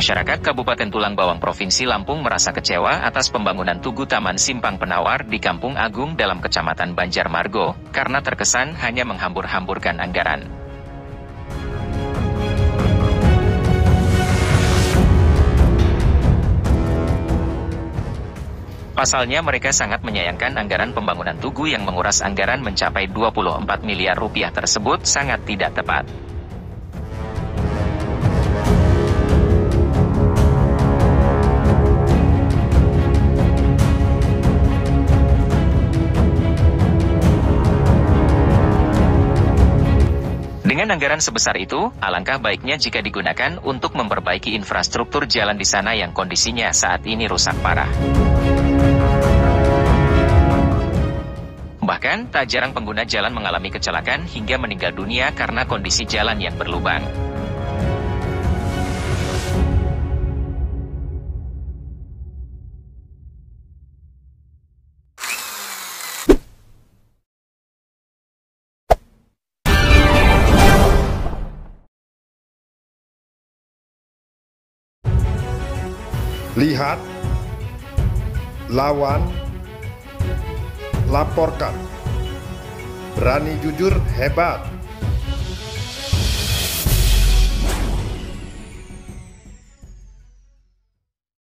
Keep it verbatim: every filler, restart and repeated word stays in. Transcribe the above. Masyarakat Kabupaten Tulang Bawang Provinsi Lampung merasa kecewa atas pembangunan Tugu Taman Simpang Penawar di Kampung Agung Dalam Kecamatan Banjar Margo, karena terkesan hanya menghambur-hamburkan anggaran. Pasalnya mereka sangat menyayangkan anggaran pembangunan Tugu yang menguras anggaran mencapai dua puluh empat miliar rupiah tersebut sangat tidak tepat. Dengan anggaran sebesar itu, alangkah baiknya jika digunakan untuk memperbaiki infrastruktur jalan di sana yang kondisinya saat ini rusak parah. Bahkan, tak jarang pengguna jalan mengalami kecelakaan hingga meninggal dunia karena kondisi jalan yang berlubang. Lihat, lawan, laporkan, berani jujur hebat.